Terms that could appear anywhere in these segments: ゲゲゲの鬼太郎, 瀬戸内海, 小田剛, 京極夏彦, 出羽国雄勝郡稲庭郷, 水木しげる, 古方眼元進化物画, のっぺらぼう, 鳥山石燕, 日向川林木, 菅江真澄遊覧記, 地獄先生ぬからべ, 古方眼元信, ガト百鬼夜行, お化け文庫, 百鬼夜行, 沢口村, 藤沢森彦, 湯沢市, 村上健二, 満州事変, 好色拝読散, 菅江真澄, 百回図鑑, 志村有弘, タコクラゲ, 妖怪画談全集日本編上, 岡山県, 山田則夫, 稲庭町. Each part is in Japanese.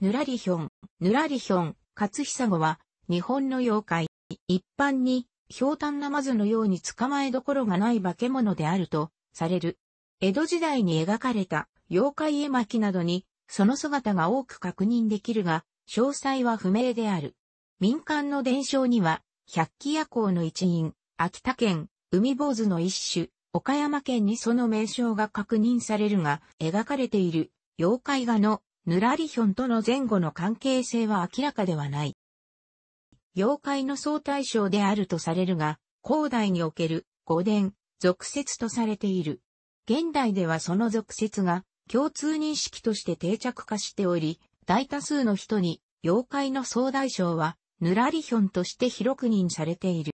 ぬらりひょん、勝久子は、日本の妖怪。一般に、ひょうたんなまずのように捕まえどころがない化け物であると、される。江戸時代に描かれた、妖怪絵巻などに、その姿が多く確認できるが、詳細は不明である。民間の伝承には、百鬼夜行の一員、秋田県、海坊主の一種、岡山県にその名称が確認されるが、描かれている、妖怪画の、ぬらりひょんとの前後の関係性は明らかではない。妖怪の総大将であるとされるが、後代における、五伝、俗説とされている。現代ではその俗説が、共通認識として定着化しており、大多数の人に、妖怪の総大将は、ぬらりひょんとして広く認されている。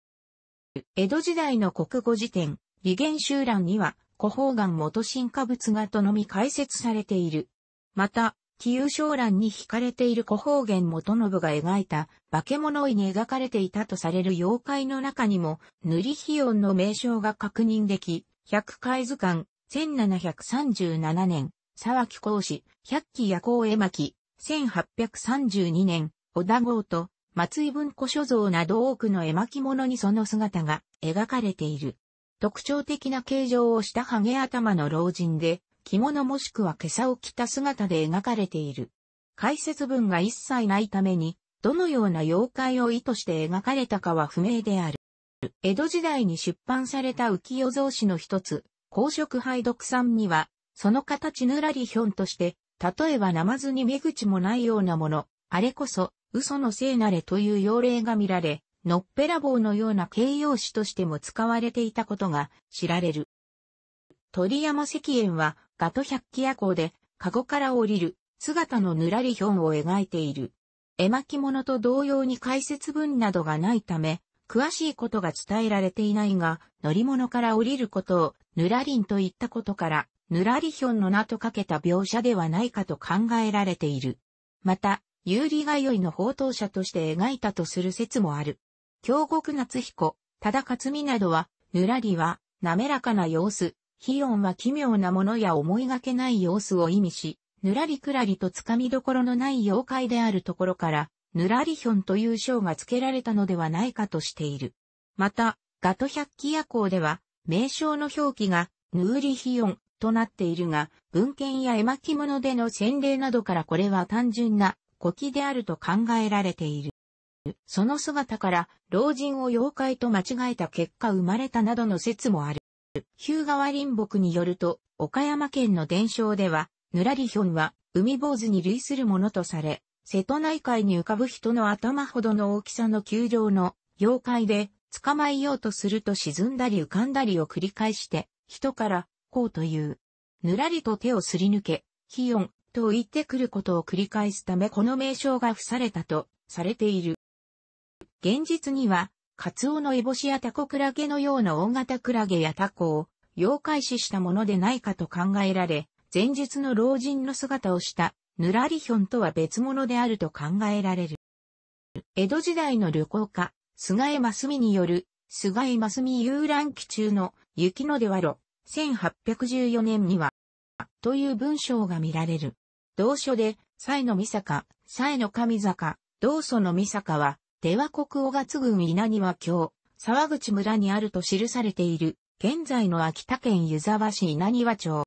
江戸時代の国語辞典、理源集欄には、古方眼元進化物画とのみ解説されている。また、紀有章欄に惹かれている古方眼元信が描いた、化け物に描かれていたとされる妖怪の中にも、ぬりひょんの名称が確認でき、百回図鑑、1737年。沢木耕史、百鬼夜行絵巻、1832年、小田剛と、松井文庫所蔵など多くの絵巻物にその姿が描かれている。特徴的な形状をしたハゲ頭の老人で、着物もしくは袈裟を着た姿で描かれている。解説文が一切ないために、どのような妖怪を意図して描かれたかは不明である。江戸時代に出版された浮世草子の一つ、好色拝読散には、その形ぬらりひょんとして、例えばなまずに目口もないようなもの、あれこそ、嘘のせいなれという妖霊が見られ、のっぺらぼうのような形容詞としても使われていたことが知られる。鳥山石燕は、ガト百鬼夜行で、籠から降りる、姿のぬらりひょんを描いている。絵巻物と同様に解説文などがないため、詳しいことが伝えられていないが、乗り物から降りることを、ぬらりんと言ったことから、ぬらりひょんの名とかけた描写ではないかと考えられている。また、幽霊通いの放蕩者として描いたとする説もある。京極夏彦、多田克己などは、ぬらりは、滑らかな様子、ひよんは奇妙なものや思いがけない様子を意味し、ぬらりくらりとつかみどころのない妖怪であるところから、ぬらりひょんという称が付けられたのではないかとしている。また、ガト百鬼夜行では、名称の表記が、ぬりひよん、となっているが、文献や絵巻物での洗礼などからこれは単純な古希であると考えられている。その姿から老人を妖怪と間違えた結果生まれたなどの説もある。日向川林木によると、岡山県の伝承では、ぬらりひょんは海坊主に類するものとされ、瀬戸内海に浮かぶ人の頭ほどの大きさの球状の妖怪で、捕まえようとすると沈んだり浮かんだりを繰り返して、人から、こうという。ぬらりと手をすり抜け、ひよんと言ってくることを繰り返すためこの名称が付されたとされている。現実には、カツオのエボシやタコクラゲのような大型クラゲやタコを妖怪視したものでないかと考えられ、前日の老人の姿をしたぬらりひょんとは別物であると考えられる。江戸時代の旅行家、菅江真澄による、菅江真澄遊覧記中の雪の出はろ。1814年には、という文章が見られる。同書で、西の御坂、西の上坂、同祖の御坂は、出羽国雄勝郡稲庭郷、沢口村にあると記されている、現在の秋田県湯沢市稲庭町。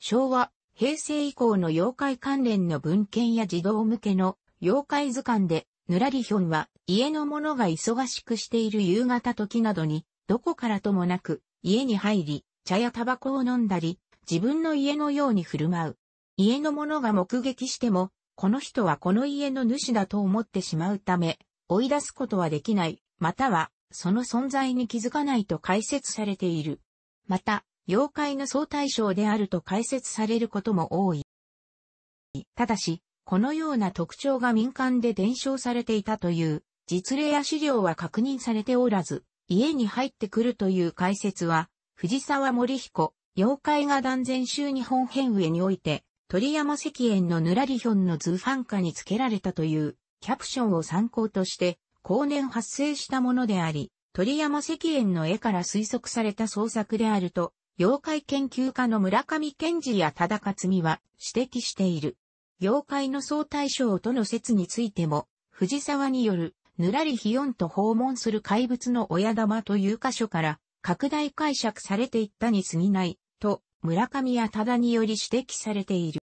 昭和、平成以降の妖怪関連の文献や児童向けの妖怪図鑑で、ぬらりひょんは、家の者が忙しくしている夕方時などに、どこからともなく、家に入り、茶やタバコを飲んだり、自分の家のように振る舞う。家の者が目撃しても、この人はこの家の主だと思ってしまうため、追い出すことはできない、または、その存在に気づかないと解説されている。また、妖怪の総大将であると解説されることも多い。ただし、このような特徴が民間で伝承されていたという、実例や資料は確認されておらず、家に入ってくるという解説は、藤沢森彦、妖怪画談全集日本編上において、鳥山石燕のぬらりひょんの図版下に付けられたというキャプションを参考として、後年発生したものであり、鳥山石燕の絵から推測された創作であると、妖怪研究家の村上健二や多田克己は指摘している。妖怪の総大将との説についても、藤沢による、ぬらりひよんと訪問する怪物の親玉という箇所から、拡大解釈されていったに過ぎない、と、村上や多田により指摘されている。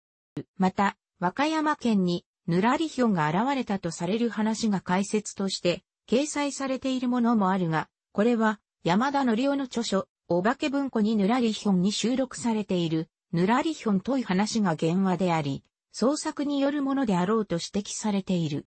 また、和歌山県に、ぬらりひょんが現れたとされる話が解説として、掲載されているものもあるが、これは、山田則夫の著書、お化け文庫にぬらりひょんに収録されている、ぬらりひょんという話が原話であり、創作によるものであろうと指摘されている。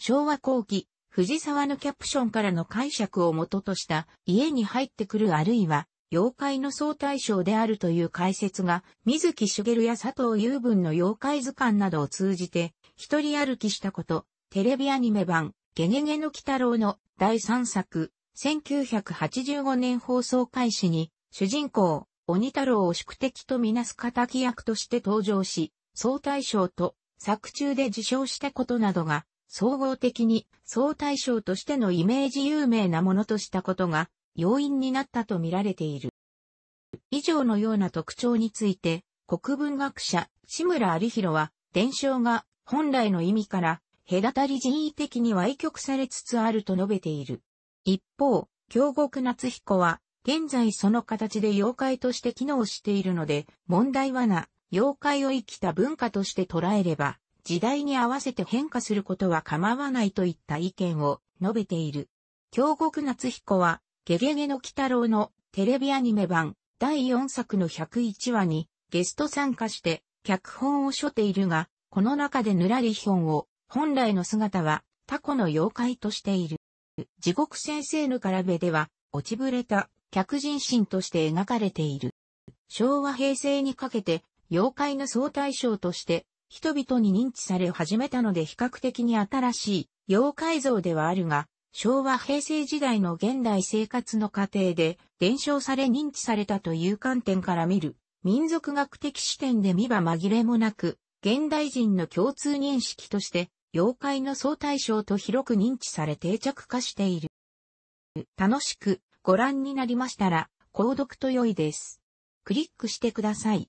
昭和後期、藤沢のキャプションからの解釈を元とした、家に入ってくるあるいは、妖怪の総大将であるという解説が、水木しげるや佐藤雄文の妖怪図鑑などを通じて、一人歩きしたこと、テレビアニメ版、ゲゲゲの鬼太郎の第3作、1985年放送開始に、主人公、鬼太郎を宿敵とみなす敵役として登場し、総大将と作中で自称したことなどが、総合的に総大将としてのイメージ有名なものとしたことが、要因になったと見られている。以上のような特徴について、国文学者、志村有弘は、伝承が本来の意味から、隔たり人為的に歪曲されつつあると述べている。一方、京極夏彦は、現在その形で妖怪として機能しているので、問題はな、妖怪を生きた文化として捉えれば、時代に合わせて変化することは構わないといった意見を述べている。京極夏彦は、ゲゲゲの鬼太郎のテレビアニメ版第4作の101話にゲスト参加して脚本を書いているが、この中でぬらりひょんを本来の姿はタコの妖怪としている。地獄先生ぬからべでは落ちぶれた客人神として描かれている。昭和平成にかけて妖怪の総大将として人々に認知され始めたので比較的に新しい妖怪像ではあるが、昭和平成時代の現代生活の過程で伝承され認知されたという観点から見る民族学的視点で見ば紛れもなく現代人の共通認識として妖怪の総大将と広く認知され定着化している。楽しくご覧になりましたら購読と良いです。クリックしてください。